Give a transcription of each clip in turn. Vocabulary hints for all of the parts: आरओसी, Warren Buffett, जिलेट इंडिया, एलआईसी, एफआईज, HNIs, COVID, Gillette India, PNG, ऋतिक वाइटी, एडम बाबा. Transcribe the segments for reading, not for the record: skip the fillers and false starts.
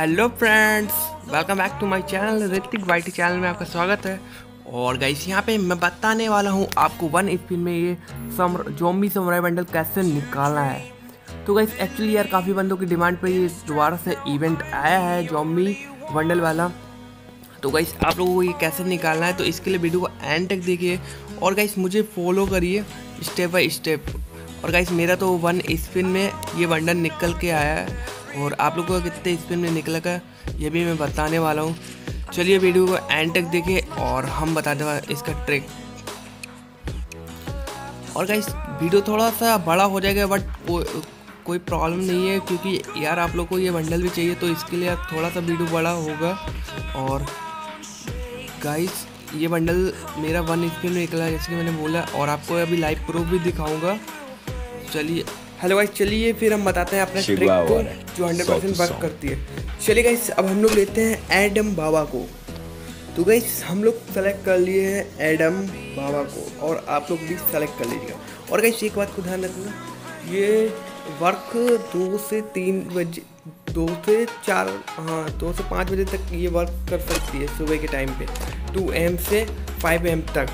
Hello friends, welcome back to my channel ऋतिक वाइटी channel में आपका स्वागत है। और गाइस यहाँ पे मैं बताने वाला हूँ आपको 1 स्पिन में ये ज़ॉम्बी सर्वाइवल कैसे निकालना है। तो गाइस एक्चुअली यार काफ़ी बंदों की डिमांड पे ये दोबारा से इवेंट आया है ज़ॉम्बी बंडल वाला। तो गाइस आप लोगों को ये कैसे निकालना है, तो इसके लिए वीडियो को एंड तक देखिए और गाइस मुझे फॉलो करिए स्टेप बाय स्टेप। और गाइस मेरा तो 1 स्पिन में ये बंडल निकल के आया है और आप लोगों को कितने स्पिन में निकला का ये भी मैं बताने वाला हूँ। चलिए वीडियो को एंड तक देखिए और हम बताते हैं इसका ट्रिक। और गाइस वीडियो थोड़ा सा बड़ा हो जाएगा बट कोई प्रॉब्लम नहीं है, क्योंकि यार आप लोग को ये बंडल भी चाहिए तो इसके लिए आप थोड़ा सा वीडियो बड़ा होगा। और गाइस ये बंडल मेरा 1 स्पिन में निकला जैसे कि मैंने बोला, और आपको अभी लाइव प्रूफ भी दिखाऊंगा। चलिए हेलो गाइस, चलिए फिर हम बताते हैं अपना ट्रिक को जो 100% वर्क करती है। चलिए गाइस अब हम लोग लेते हैं एडम बाबा को। तो गाइस हम लोग सेलेक्ट कर लिए हैं एडम बाबा को और आप लोग भी सेलेक्ट कर लीजिएगा। और गाइस एक बात को ध्यान रखना, ये वर्क 2 से 5 बजे तक ये वर्क कर सकती है सुबह के टाइम पर 2 AM से 5 AM तक।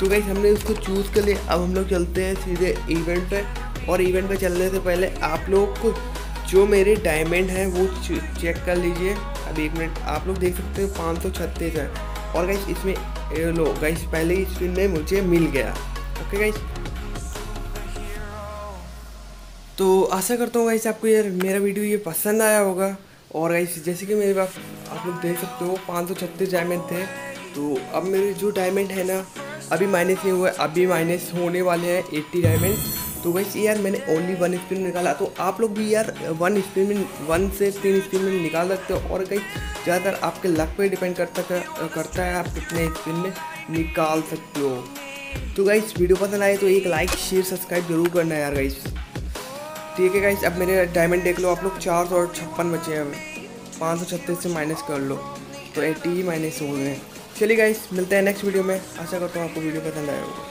तो गाइस हमने उसको चूज़ कर लिया। अब हम लोग चलते हैं सीधे इवेंट पर, और इवेंट पे चलने से पहले आप लोग को जो मेरे डायमंड हैं वो चेक कर लीजिए। अब 1 मिनट आप लोग देख सकते हो 536 है। और गाइस इसमें लो गाइस पहले ही स्पिन में मुझे मिल गया। ओके गाइस, तो आशा करता हूँ गाइस आपको यार मेरा वीडियो ये पसंद आया होगा। और गाइस जैसे कि मेरे पास आप लोग देख सकते हो 536 डायमंड थे। तो अब मेरे जो डायमंड है ना अभी माइनस नहीं हुआ, अभी माइनस होने वाले हैं 80 डायमंड। तो गाइस यार मैंने ओनली 1 स्पिन निकाला, तो आप लोग भी यार 1 स्पिन में 1 से 3 स्पिन में निकाल सकते हो। और गाइस ज़्यादातर आपके लक पे डिपेंड करता है आप कितने स्पिन में निकाल सकते हो। तो गाइस वीडियो पसंद आए तो एक लाइक शेयर सब्सक्राइब जरूर करना यार गाइस। ठीक है गाइस, अब मेरे डायमंड देख लो आप लोग 456 बचे हैं, 536 से माइनस कर लो तो 80 ही माइनस हो गए। चलिए गाइस मिलते हैं नेक्स्ट वीडियो में, आशा करता हूँ आपको वीडियो पसंद आया होगा।